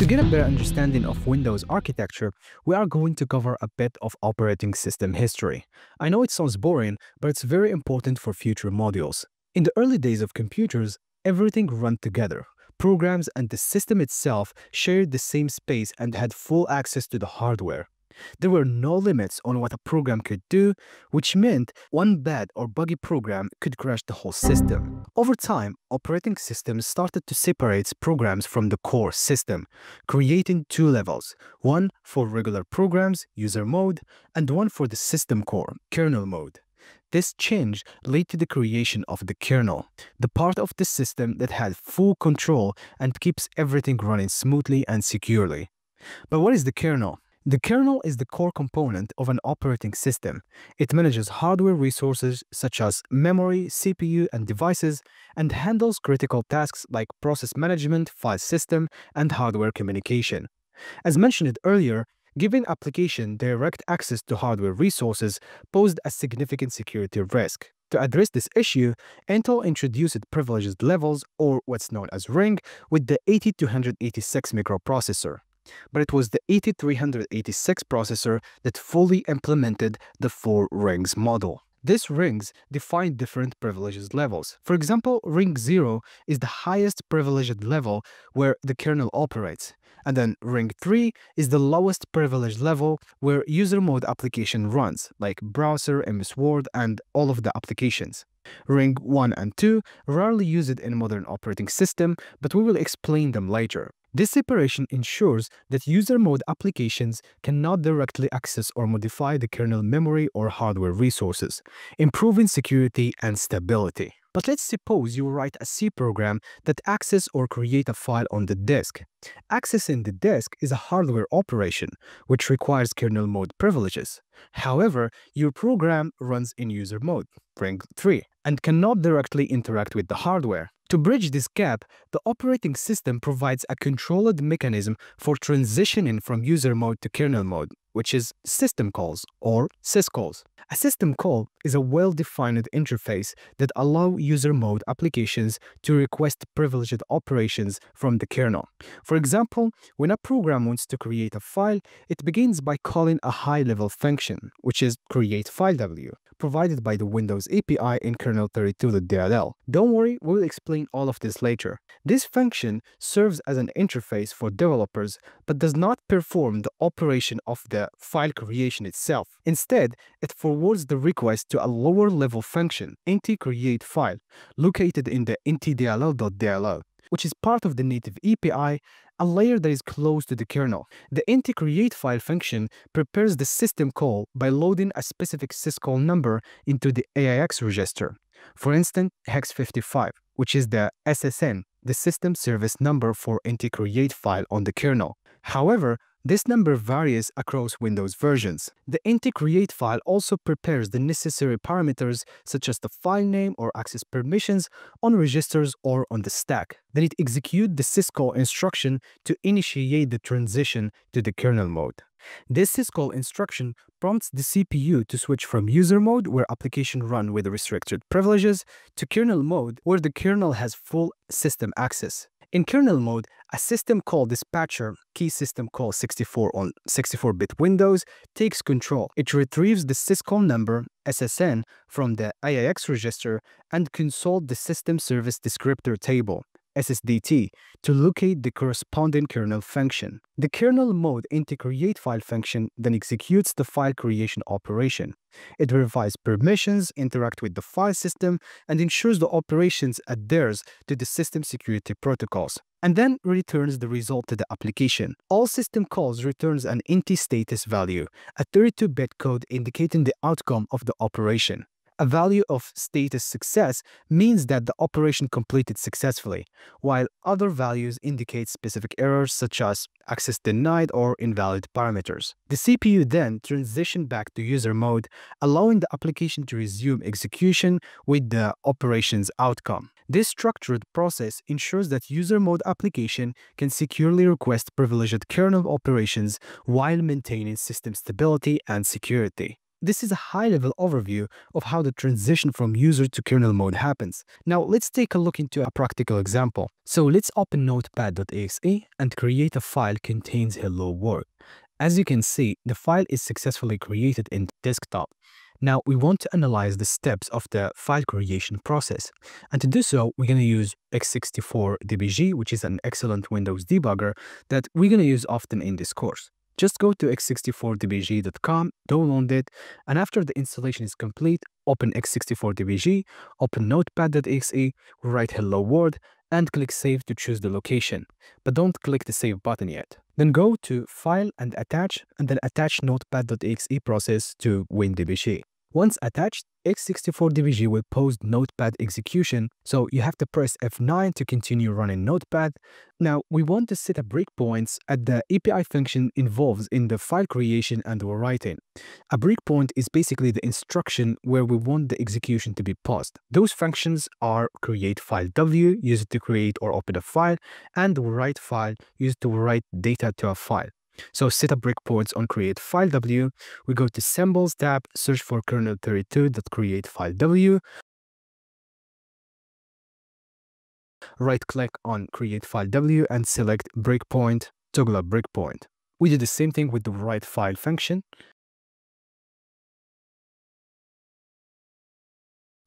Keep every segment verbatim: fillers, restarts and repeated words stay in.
To get a better understanding of Windows architecture, we are going to cover a bit of operating system history. I know it sounds boring, but it's very important for future modules. In the early days of computers, everything ran together. Programs and the system itself shared the same space and had full access to the hardware. There were no limits on what a program could do, which meant one bad or buggy program could crash the whole system. Over time, operating systems started to separate programs from the core system, creating two levels, one for regular programs, user mode, and one for the system core, kernel mode. This change led to the creation of the kernel, the part of the system that had full control and keeps everything running smoothly and securely. But what is the kernel? The kernel is the core component of an operating system. It manages hardware resources such as memory, C P U, and devices, and handles critical tasks like process management, file system, and hardware communication. As mentioned earlier, giving applications direct access to hardware resources posed a significant security risk. To address this issue, Intel introduced privileged levels, or what's known as ring, with the eight oh two eight six microprocessor. But it was the eight oh three eighty-six processor that fully implemented the four rings model. These rings define different privileged levels. For example, ring zero is the highest privileged level where the kernel operates, and then ring three is the lowest privileged level where user mode application runs, like browser, M S Word, and all of the applications. Ring one and two rarely used in modern operating system, but we will explain them later. This separation ensures that user mode applications cannot directly access or modify the kernel memory or hardware resources, improving security and stability. But let's suppose you write a C program that access or create a file on the disk. Accessing the disk is a hardware operation, which requires kernel mode privileges. However, your program runs in user mode, ring three, and cannot directly interact with the hardware. To bridge this gap, the operating system provides a controlled mechanism for transitioning from user mode to kernel mode, which is system calls or syscalls. A system call is a well-defined interface that allows user mode applications to request privileged operations from the kernel. For example, when a program wants to create a file, it begins by calling a high-level function, which is createFileW, provided by the Windows A P I in kernel thirty-two dot d l l. Don't worry, we'll explain all of this later. This function serves as an interface for developers, but does not perform the operation of the file creation itself. Instead, it forwards the request to a lower-level function, NtCreateFile, located in the ntdll.dll, which is part of the native A P I, a layer that is close to the kernel. The NtCreateFile function prepares the system call by loading a specific syscall number into the A I X register, for instance, hex fifty-five, which is the S S N, the system service number for NtCreateFile on the kernel. However, this number varies across Windows versions. The NtCreateFile also prepares the necessary parameters such as the file name or access permissions on registers or on the stack. Then it executes the syscall instruction to initiate the transition to the kernel mode. This syscall instruction prompts the C P U to switch from user mode, where applications run with restricted privileges, to kernel mode, where the kernel has full system access. In kernel mode, a system call dispatcher, key system call sixty-four on sixty-four bit Windows, takes control. It retrieves the syscall number, S S N, from the A I X register and consults the system service descriptor table, S S D T, to locate the corresponding kernel function. The kernel mode NtCreateFile function then executes the file creation operation. It verifies permissions, interacts with the file system, and ensures the operations adheres to the system security protocols, and then returns the result to the application. All system calls returns an int status value, a thirty-two bit code indicating the outcome of the operation. A value of status success means that the operation completed successfully, while other values indicate specific errors such as access denied or invalid parameters. The C P U then transitions back to user mode, allowing the application to resume execution with the operation's outcome. This structured process ensures that user mode application can securely request privileged kernel operations while maintaining system stability and security. This is a high-level overview of how the transition from user to kernel mode happens. Now let's take a look into a practical example. So let's open Notepad.exe and create a file contains hello world. As you can see, the file is successfully created in the desktop. Now we want to analyze the steps of the file creation process. And to do so, we're going to use x sixty-four d b g, which is an excellent Windows debugger that we're going to use often in this course. Just go to x sixty-four d b g dot com, download it, and after the installation is complete, open x sixty-four d b g, open Notepad.exe, write hello world, and click save to choose the location. But don't click the save button yet. Then go to file and attach, and then attach Notepad.exe process to WinDbg. Once attached, x sixty-four d b g will post Notepad execution, so you have to press F nine to continue running Notepad. Now, we want to set up breakpoints at the A P I function involved in the file creation and writing. A breakpoint is basically the instruction where we want the execution to be paused. Those functions are createFileW, used to create or open a file, and WriteFile, used to write data to a file. So set up breakpoints on createFileW. We go to Symbols tab, search for kernel thirty-two dot createFileW. Right-click on createFileW and select Breakpoint, toggle up Breakpoint. We do the same thing with the WriteFile function.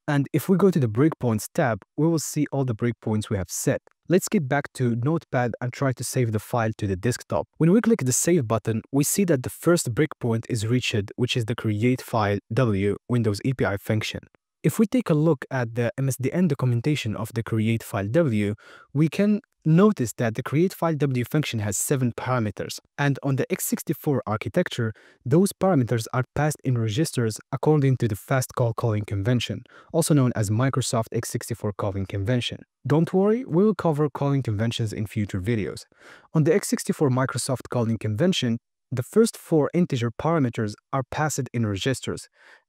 And if we go to the Breakpoints tab, we will see all the breakpoints we have set. Let's get back to Notepad and try to save the file to the desktop. When we click the Save button, we see that the first breakpoint is reached, which is the createFileW Windows A P I function. If we take a look at the M S D N documentation of the createFileW, we can notice that the createFileW function has seven parameters, and on the x sixty-four architecture, those parameters are passed in registers according to the fast call calling convention, also known as Microsoft x sixty-four calling convention. Don't worry, we will cover calling conventions in future videos. On the x sixty-four Microsoft calling convention, the first four integer parameters are passed in registers,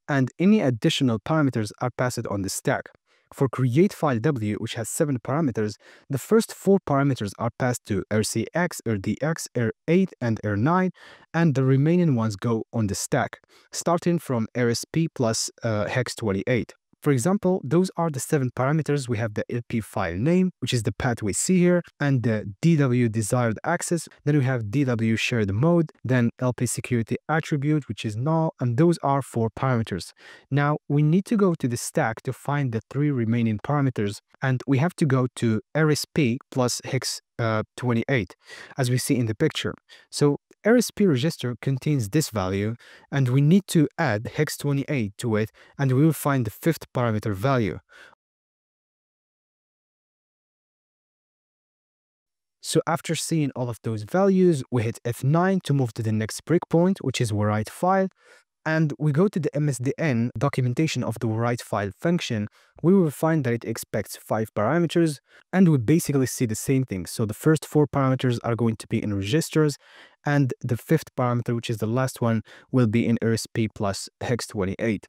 and any additional parameters are passed on the stack. For createFileW, which has seven parameters, the first four parameters are passed to r c x, r d x, r eight, and r nine, and the remaining ones go on the stack, starting from r s p plus uh, hex twenty-eight. For example, those are the seven parameters. We have the L P file name, which is the path we see here, and the D W desired access. Then we have D W shared mode, then L P security attribute, which is null, and those are four parameters. Now, we need to go to the stack to find the three remaining parameters, and we have to go to r s p plus hex twenty-eight, as we see in the picture. So r s p register contains this value, and we need to add hex twenty-eight to it, and we will find the fifth parameter value. So after seeing all of those values, we hit F nine to move to the next breakpoint, which is WriteFile, and we go to the M S D N documentation of the WriteFile function. We will find that it expects five parameters, and we basically see the same thing. So the first four parameters are going to be in registers, and the fifth parameter, which is the last one, will be in r s p plus hex twenty-eight.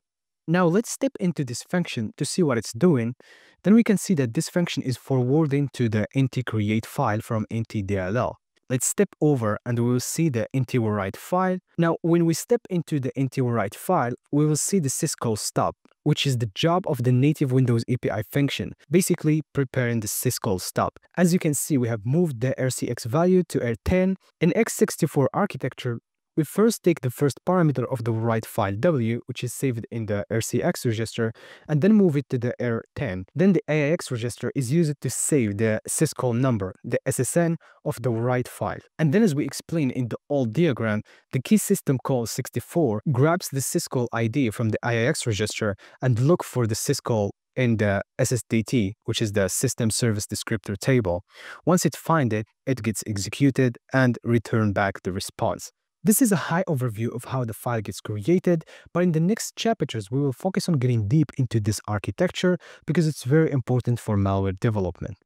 Now let's step into this function to see what it's doing. Then we can see that this function is forwarding to the NtCreateFile from ntdll. Let's step over and we will see the NtWriteFile. Now, when we step into the NtWriteFile, we will see the syscall stub, which is the job of the native Windows A P I function, basically preparing the syscall stub. As you can see, we have moved the r c x value to r ten. In x sixty-four architecture, we first take the first parameter of the WriteFileW, which is saved in the r c x register, and then move it to the r ten. Then the A I X register is used to save the syscall number, the S S N, of the WriteFile. And then, as we explained in the old diagram, the key system call sixty-four grabs the syscall I D from the A I X register and look for the syscall in the S S D T, which is the system service descriptor table. Once it finds it, it gets executed and return back the response. This is a high overview of how the file gets created, but in the next chapters, we will focus on getting deep into this architecture because it's very important for malware development.